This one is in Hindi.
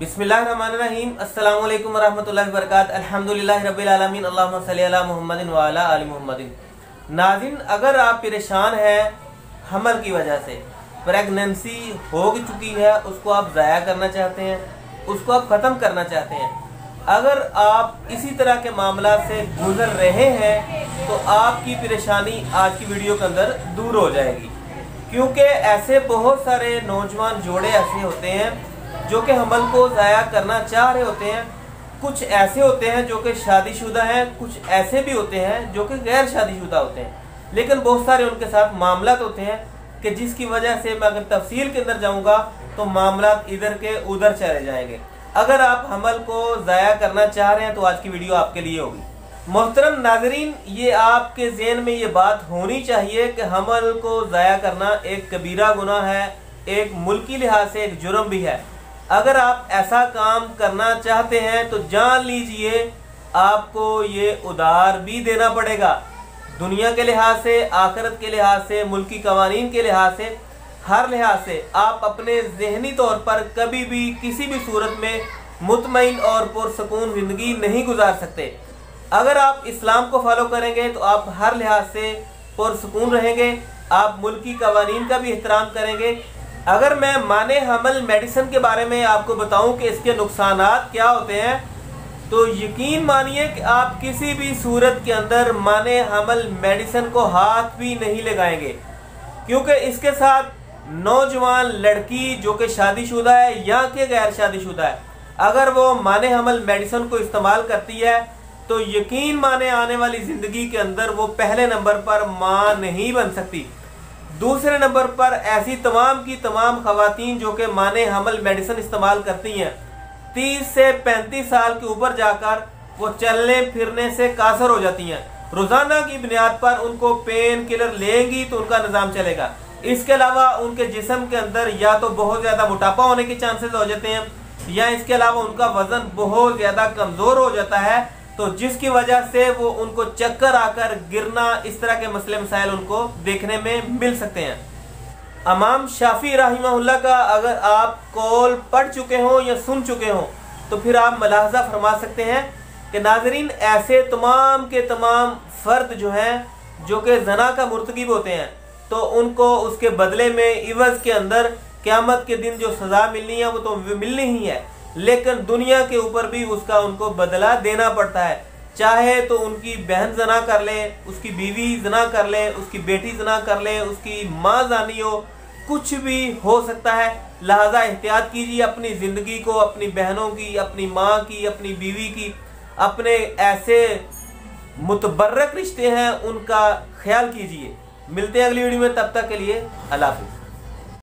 बिस्मिल्लाहिर्रहमानिर्रहीम अस्सलामु अलैकुम वरहमतुल्लाहि वबरकातुहू अल्हम्दुलिल्लाहि रब्बिल आलमीन अल्लाहुम्मा सल्ली अला मुहम्मदिन व अला आलि मुहम्मदिन। नाज़िन, अगर आप परेशान हैं हमल की वजह से, प्रेगनेंसी हो चुकी है, उसको आप ज़ाया करना चाहते हैं, उसको आप ख़त्म करना चाहते हैं, अगर आप इसी तरह के मामला से गुजर रहे हैं तो आपकी परेशानी आज की वीडियो के अंदर दूर हो जाएगी, क्योंकि ऐसे बहुत सारे नौजवान जोड़े ऐसे होते हैं जो कि हमल को ज़ाया करना चाह रहे होते हैं। कुछ ऐसे होते हैं जो कि शादीशुदा हैं, कुछ ऐसे भी होते हैं जो कि गैर शादीशुदा होते हैं, लेकिन बहुत सारे उनके साथ मामला होते हैं कि जिसकी वजह से मैं अगर तफसील के अंदर जाऊँगा तो मामला इधर के उधर चले जाएंगे। अगर आप हमल को ज़ाया करना चाह रहे हैं तो आज की वीडियो आपके लिए होगी। मोहतरम नाजरीन, ये आपके ज़हन में ये बात होनी चाहिए कि हमल को ज़ाया करना एक कबीरा गुनाह है, एक मुल्की लिहाज से एक जुर्म भी है। अगर आप ऐसा काम करना चाहते हैं तो जान लीजिए आपको ये उधार भी देना पड़ेगा। दुनिया के लिहाज से, आखिरत के लिहाज से, मुल्की कवानीन के लिहाज से, हर लिहाज से आप अपने ज़हनी तौर पर कभी भी किसी भी सूरत में मुतमईन और पुरसकून ज़िंदगी नहीं गुजार सकते। अगर आप इस्लाम को फॉलो करेंगे तो आप हर लिहाज से पुरसकून रहेंगे, आप मुल्की कवानीन का भी एहतराम करेंगे। अगर मैं माने हमल मेडिसिन के बारे में आपको बताऊं कि इसके नुकसानात क्या होते हैं, तो यकीन मानिए कि आप किसी भी सूरत के अंदर माने हमल मेडिसिन को हाथ भी नहीं लगाएंगे, क्योंकि इसके साथ नौजवान लड़की जो कि शादीशुदा है या कि गैर शादीशुदा है, अगर वो माने हमल मेडिसिन को इस्तेमाल करती है तो यकीन माने आने वाली ज़िंदगी के अंदर वो पहले नंबर पर माँ नहीं बन सकती। दूसरे नंबर पर ऐसी तमाम की तमाम ख़वातीन जो कि माने हमल मेडिसिन इस्तेमाल करती हैं 30 से 35 साल के ऊपर जाकर वो चलने फिरने से कासर हो जाती हैं। रोज़ाना की बुनियाद पर उनको पेन किलर लेंगी तो उनका निज़ाम चलेगा। इसके अलावा उनके जिस्म के अंदर या तो बहुत ज़्यादा मोटापा होने के चांसेस हो जाते हैं, या इसके अलावा उनका वज़न बहुत ज़्यादा कमज़ोर हो जाता है, तो जिसकी वजह से वो उनको चक्कर आकर गिरना, इस तरह के मसले मसाइल उनको देखने में मिल सकते हैं। इमाम शाफी रहमहुल्लाह का अगर आप कौल पढ़ चुके हों या सुन चुके हों तो फिर आप मुलाहजा फरमा सकते हैं कि नाजरीन ऐसे तमाम के तमाम फ़र्द जो हैं जो कि जना का मुर्तकिब होते हैं तो उनको उसके बदले में इवज़ के अंदर क़यामत के दिन जो सज़ा मिलनी है वो तो मिलनी ही है, लेकिन दुनिया के ऊपर भी उसका उनको बदला देना पड़ता है। चाहे तो उनकी बहन जना कर ले, उसकी बीवी जना कर ले, उसकी बेटी जना कर ले, उसकी माँ जानी हो, कुछ भी हो सकता है। लिहाजा एहतियात कीजिए अपनी ज़िंदगी को, अपनी बहनों की, अपनी माँ की, अपनी बीवी की, अपने ऐसे मुतबर्रक रिश्ते हैं उनका ख्याल कीजिए। मिलते हैं अगली वीडियो में, तब तक के लिए अल्लाह हाफ़िज़।